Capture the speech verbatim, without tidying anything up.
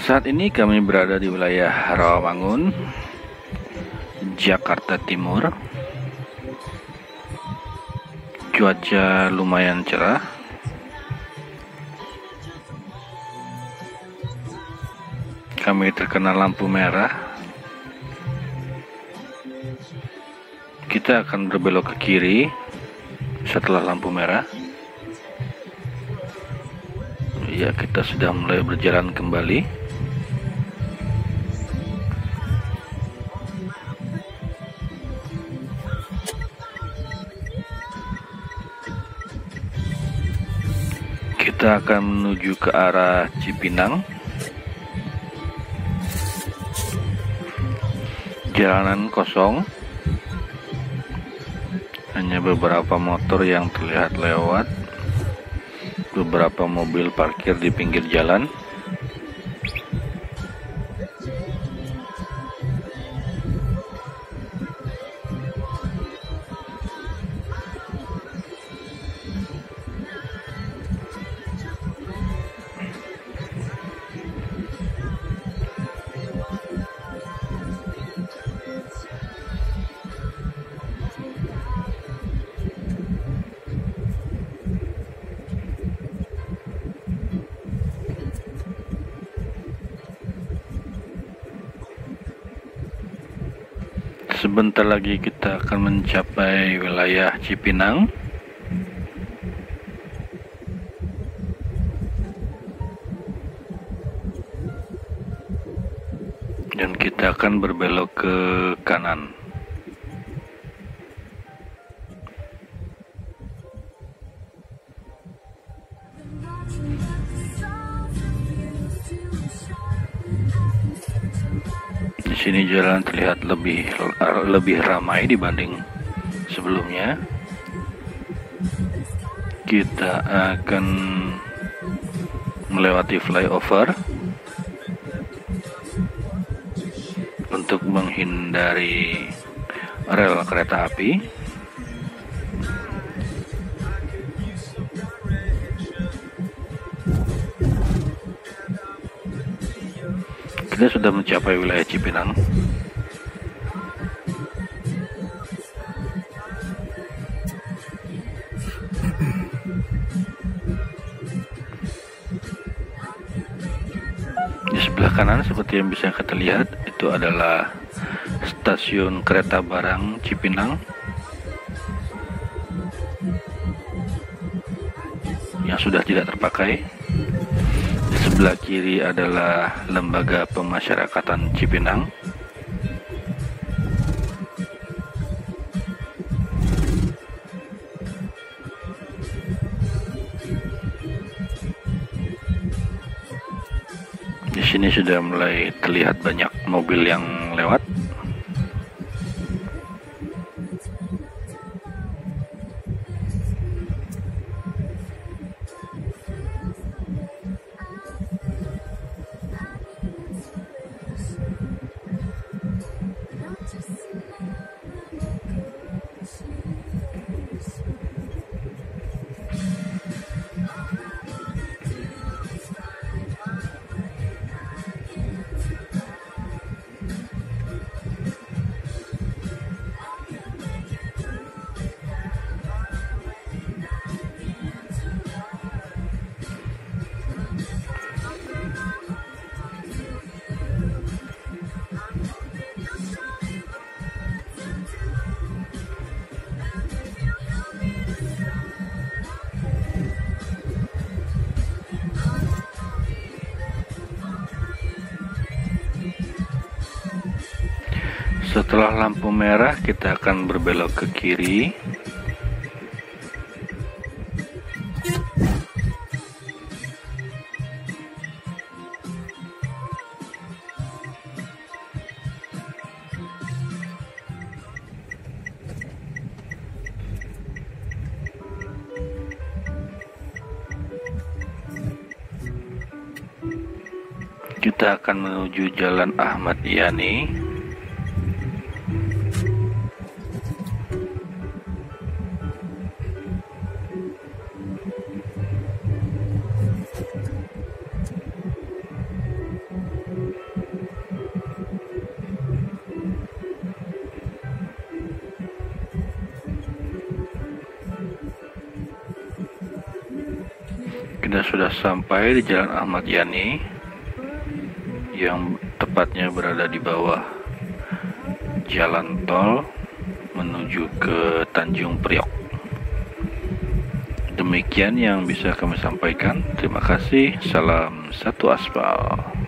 Saat ini kami berada di wilayah Rawamangun, Jakarta Timur. Cuaca lumayan cerah. Kami terkena lampu merah. Kita akan berbelok ke kiri setelah lampu merah. Ya, kita sudah mulai berjalan kembali. Kita akan menuju ke arah Cipinang. Jalanan kosong. Hanya beberapa motor yang terlihat lewat, beberapa mobil parkir di pinggir jalan. Sebentar lagi kita akan mencapai wilayah Cipinang. Dan kita akan berbelok ke kanan. Di sini jalan terlihat lebih lebih ramai dibanding sebelumnya. Kita akan melewati flyover untuk menghindari rel kereta api. Kita sudah mencapai wilayah Cipinang. Di sebelah kanan seperti yang bisa kita lihat itu adalah Stasiun Kereta Barang Cipinang yang sudah tidak terpakai. Sebelah kiri adalah Lembaga Pemasyarakatan Cipinang. Di sini sudah mulai terlihat banyak mobil yang lewat. Setelah lampu merah, kita akan berbelok ke kiri. Kita akan menuju Jalan Ahmad Yani. Kita sudah sampai di Jalan Ahmad Yani yang tepatnya berada di bawah jalan tol menuju ke Tanjung Priok. Demikian yang bisa kami sampaikan. Terima kasih. Salam satu aspal.